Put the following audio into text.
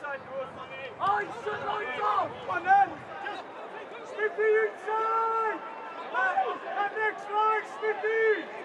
Smithy inside! And next line, Smithy!